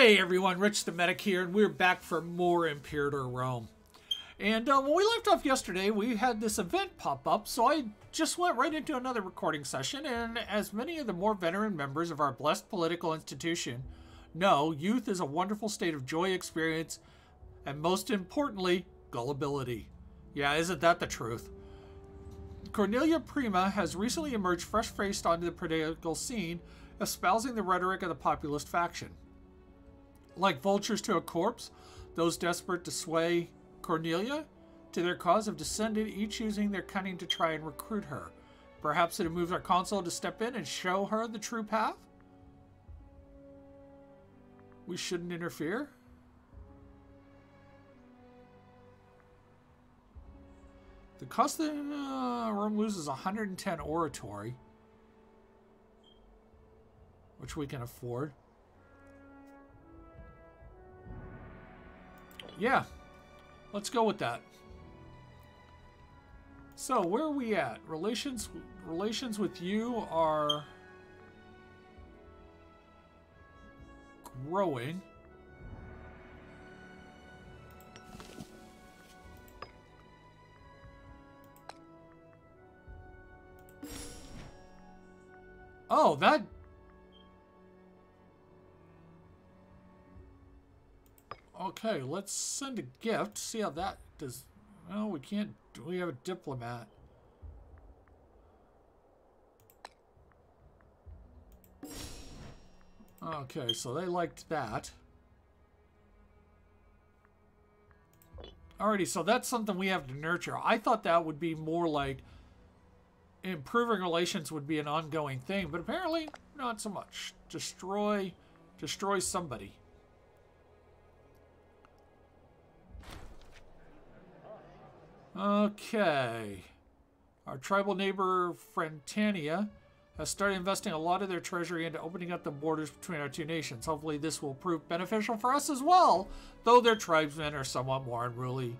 Hey everyone, Rich the Medic here, and we're back for more Imperator Rome. And when we left off yesterday, we had this event pop up, so I just went right into another recording session, and as many of the more veteran members of our blessed political institution know, youth is a wonderful state of joy, experience, and most importantly, gullibility. Yeah, isn't that the truth? Cornelia Prima has recently emerged fresh-faced onto the political scene, espousing the rhetoric of the populist faction. Like vultures to a corpse, those desperate to sway Cornelia to their cause have descended, each using their cunning to try and recruit her. Perhaps it moves our consul to step in and show her the true path? We shouldn't interfere? The cost of Rome loses 110 oratory, which we can afford. Yeah, let's go with that. So where are we at? Relations with you are growing. Oh, that... Okay, let's send a gift. See how that does. No, we can't. We have a diplomat. Okay, so they liked that. Alrighty, so that's something we have to nurture. I thought that would be more like improving relations would be an ongoing thing, but apparently not so much. Destroy somebody. Okay, our tribal neighbor Frentania has started investing a lot of their treasury into opening up the borders between our two nations. Hopefully this will prove beneficial for us as well, though their tribesmen are somewhat more unruly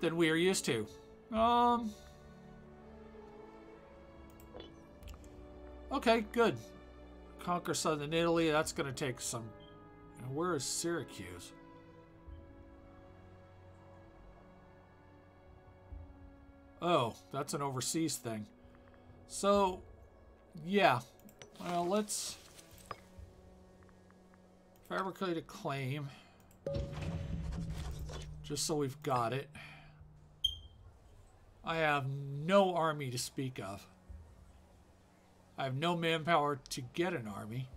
than we are used to. Okay, good. Conquer southern Italy, that's going to take some... Where is Syracuse? Oh, that's an overseas thing. So, yeah. Well, let's fabricate a claim. Just so we've got it. I have no army to speak of. I have no manpower to get an army.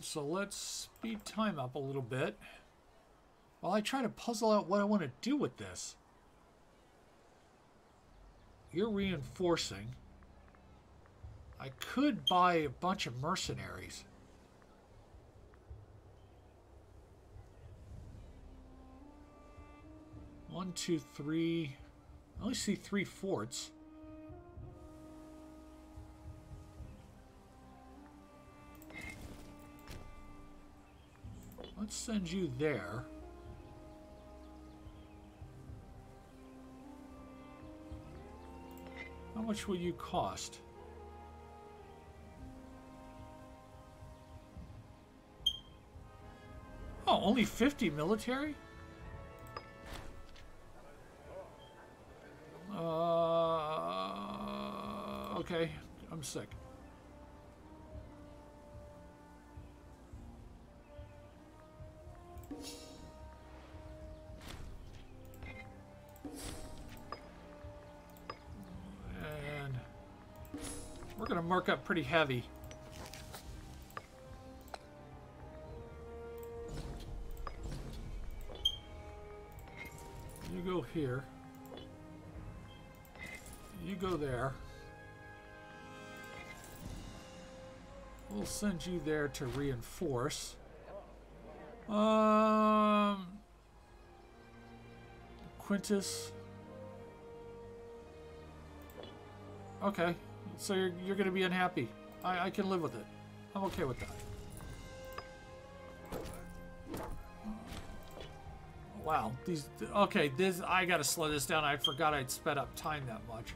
So let's speed time up a little bit while I try to puzzle out what I want to do with this. You're reinforcing. I could buy a bunch of mercenaries. One, two, three. I only see three forts. Let's send you there. How much will you cost? Oh, only 50 military? Okay, I'm sick. We're going to mark up pretty heavy. You go here. You go there. We'll send you there to reinforce. Quintus. Okay. So you're going to be unhappy. I can live with it. I'm okay with that. Wow. These. Okay, this. I gotta slow this down. I forgot I'd sped up time that much.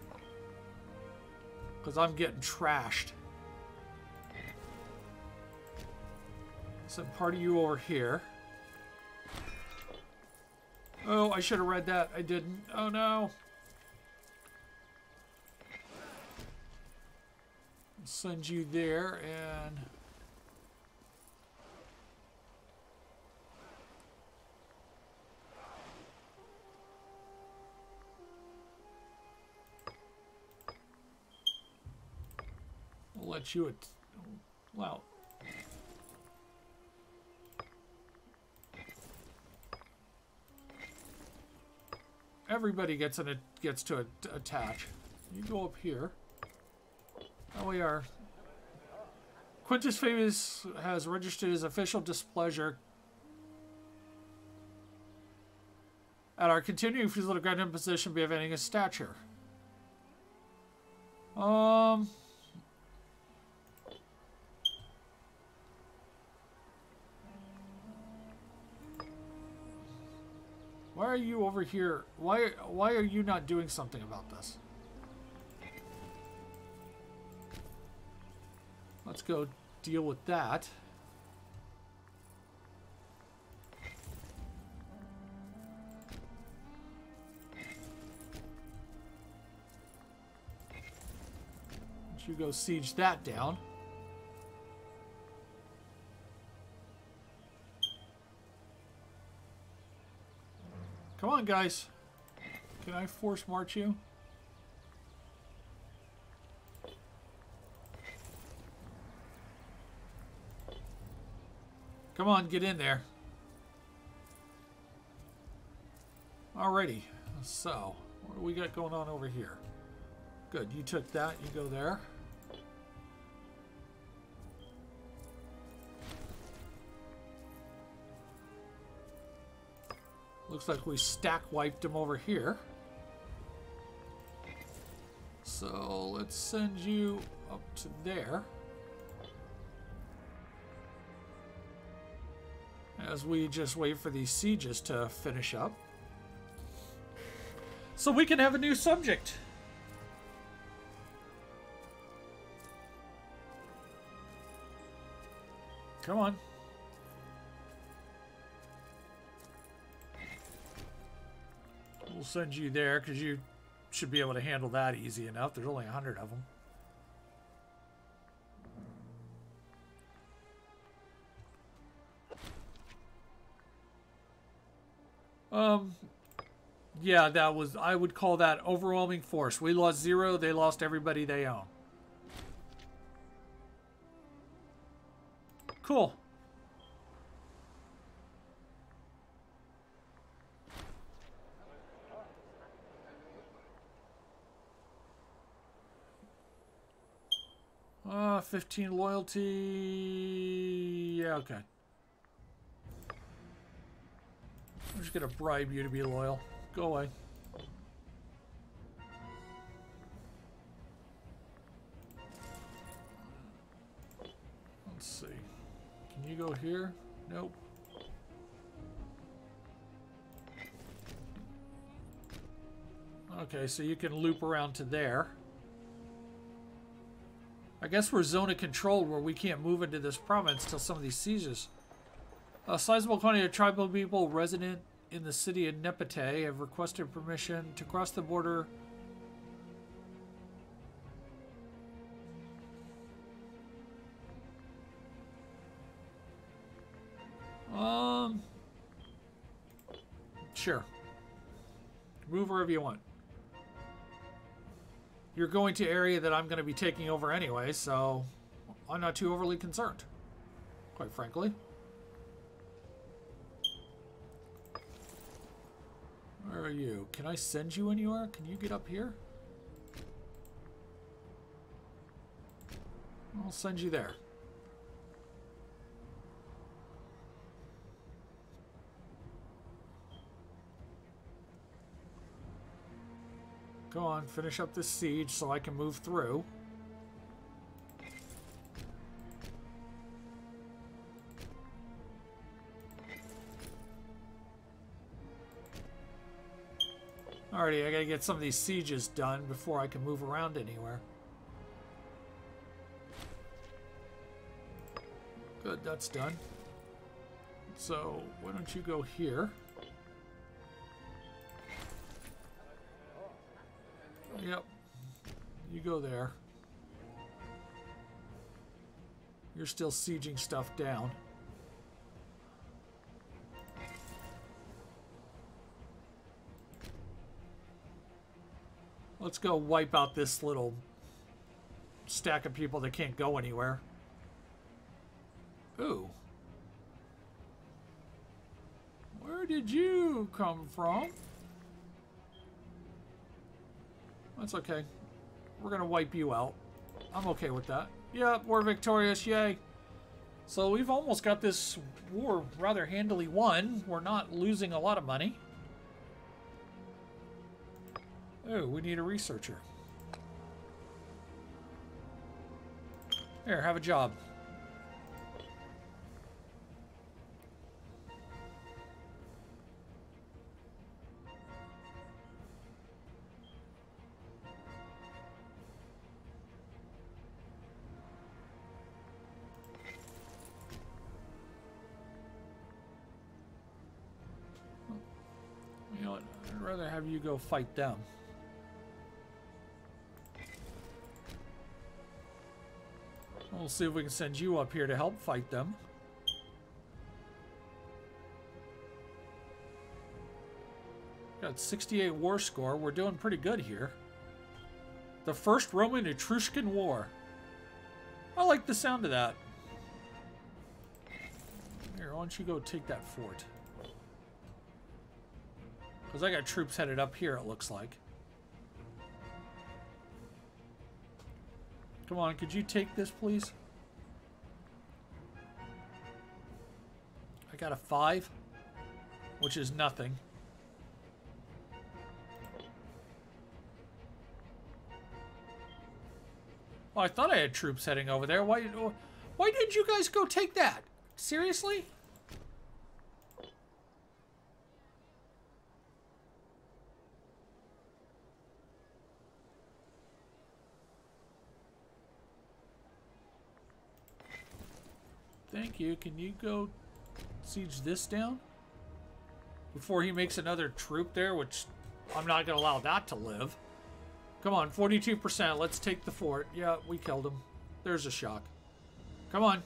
Because I'm getting trashed. Send part of you over here. Oh, I should have read that. I didn't. Oh, no. I'll send you there and... I'll let you... Wow. Everybody gets to attach. You go up here. Oh, we are. Quintus Fabius has registered his official displeasure at our continuing refusal to grant him position by preventing his stature. Why are you over here? Why are you not doing something about this? Let's go deal with that. You go siege that down. Come on, guys. Can I force march you? Come on, get in there. Alrighty. So, what do we got going on over here? Good, you took that. You go there. Looks like we stack wiped him over here. So let's send you up to there. As we just wait for these sieges to finish up. So we can have a new subject. Come on. We'll send you there because you should be able to handle that easy enough. There's only 100 of them. Yeah, that was, I would call that overwhelming force. We lost 0. They lost everybody they own. Cool. Ah, 15 loyalty. Yeah, okay. I'm just gonna bribe you to be loyal. Go away. Let's see. Can you go here? Nope. Okay, so you can loop around to there. I guess we're zone of control where we can't move into this province till some of these sieges. A sizable quantity of tribal people resident in the city of Nepete have requested permission to cross the border. Sure. Move wherever you want. You're going to area that I'm going to be taking over anyway, so I'm not too overly concerned, quite frankly. Where are you? Can I send you anywhere? Can you get up here? I'll send you there. Go on, finish up this siege so I can move through. Alrighty, I gotta get some of these sieges done before I can move around anywhere. Good, that's done. So, why don't you go here? Yep. You go there. You're still sieging stuff down. Let's go wipe out this little stack of people that can't go anywhere. Ooh. Where did you come from? That's okay. We're going to wipe you out. I'm okay with that. Yep, we're victorious. Yay. So we've almost got this war rather handily won. We're not losing a lot of money. Oh, we need a researcher. Here, have a job. You know what? I'd rather have you go fight them. We'll see if we can send you up here to help fight them. Got 68 war score. We're doing pretty good here. The First Roman Etruscan War. I like the sound of that. Here, why don't you go take that fort? Because I got troops headed up here, it looks like. Come on, could you take this, please? I got a 5, which is nothing. Oh, I thought I had troops heading over there. Why didn't you guys go take that? Seriously? Thank you. Can you go siege this down? Before he makes another troop there, which I'm not going to allow that to live. Come on, 42%. Let's take the fort. Yeah, we killed him. There's a shock. Come on.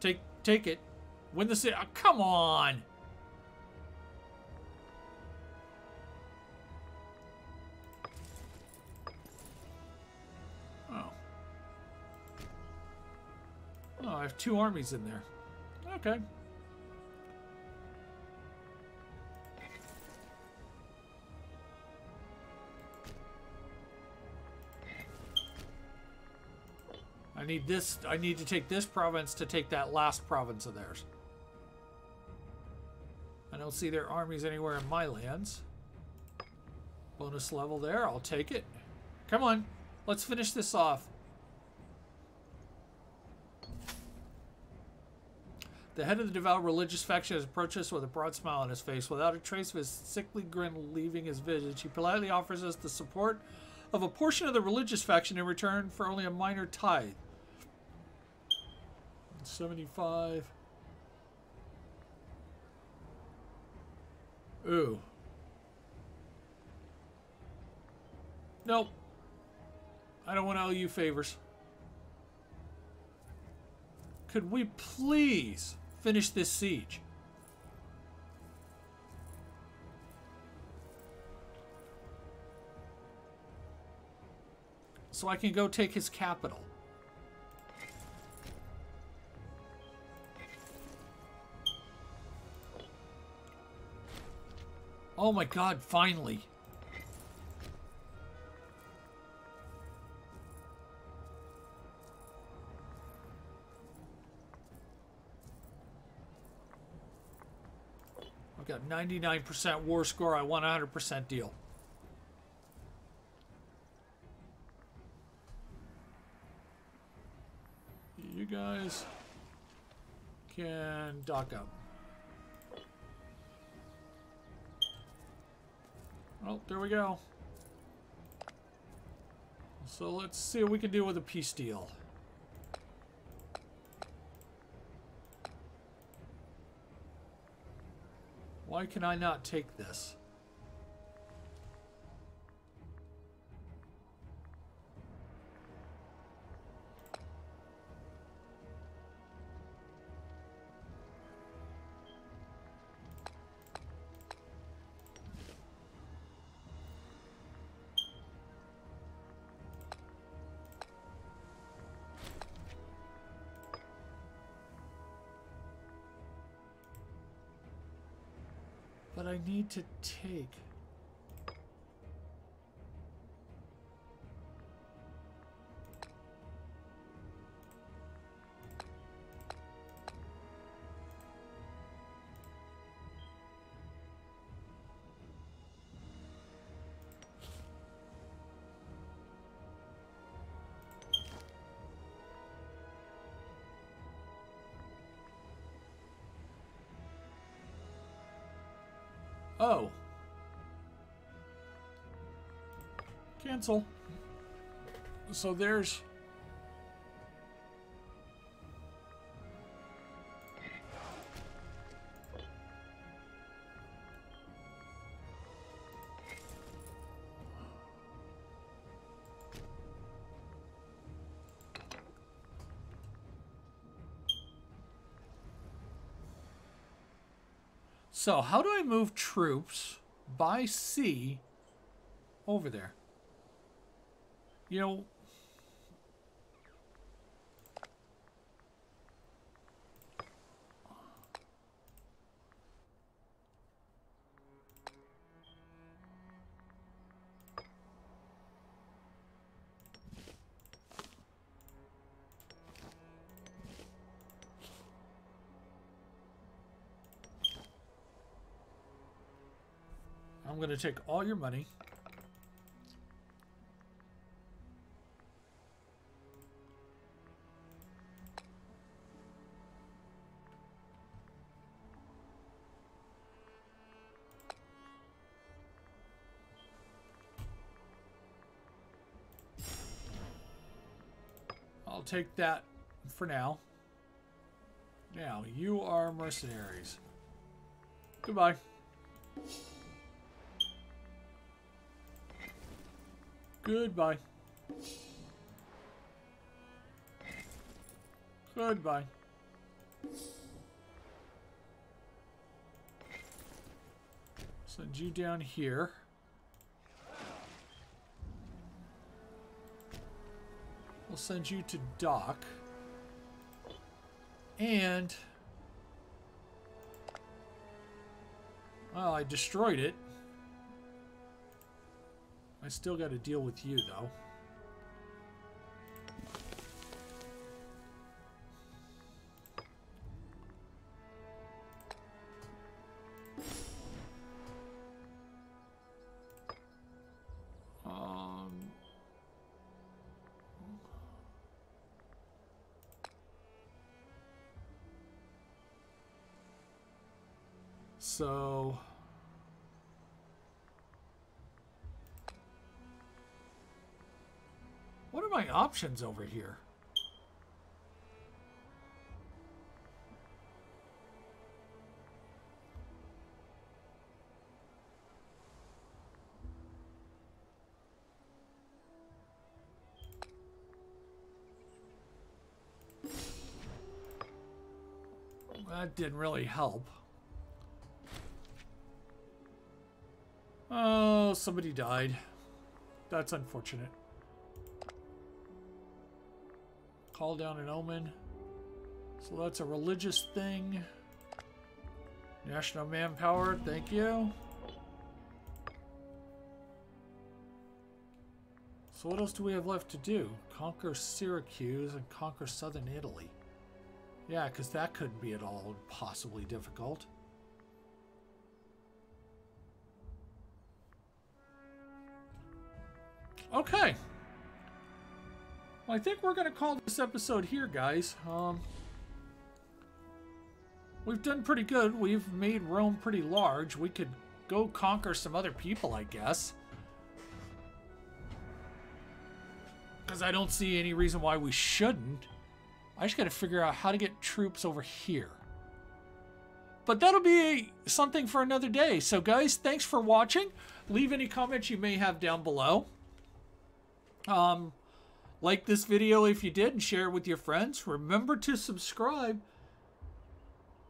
Take it. Win the city. Oh, come on! Oh, I have 2 armies in there. Okay. I need this. I need to take this province to take that last province of theirs. I don't see their armies anywhere in my lands. Bonus level there. I'll take it. Come on. Let's finish this off. The head of the devout religious faction has approached us with a broad smile on his face. Without a trace of his sickly grin leaving his visage, he politely offers us the support of a portion of the religious faction in return for only a minor tithe. 75. Ooh. Nope. I don't want to owe you favors. Could we please finish this siege? So I can go take his capital. Oh my God, finally. I've got 99% war score. I want 100% deal. You guys can dock up. Oh, there we go. So let's see what we can do with a peace deal. Why can I not take this? But I need to take. Oh. Cancel. So there's... So, how do I move troops by sea over there? You know... I'm going to take all your money. I'll take that for now. Now, you are mercenaries. Goodbye. Goodbye. Goodbye. Send you down here. We'll send you to dock. And... well, I destroyed it. I still got to deal with you, though. So... my options over here. That didn't really help. Oh, somebody died. That's unfortunate. Call down an omen. So that's a religious thing. National manpower, thank you. So what else do we have left to do? Conquer Syracuse and conquer southern Italy. Yeah, because that couldn't be at all possibly difficult. Okay. I think we're going to call this episode here, guys. We've done pretty good. We've made Rome pretty large. We could go conquer some other people, I guess. Because I don't see any reason why we shouldn't. I just got to figure out how to get troops over here. But that'll be something for another day. So guys, thanks for watching. Leave any comments you may have down below. Like this video if you did and share it with your friends. Remember to subscribe.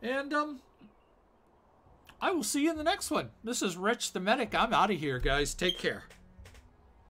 And I will see you in the next one. This is Rich the Medic. I'm out of here, guys. Take care.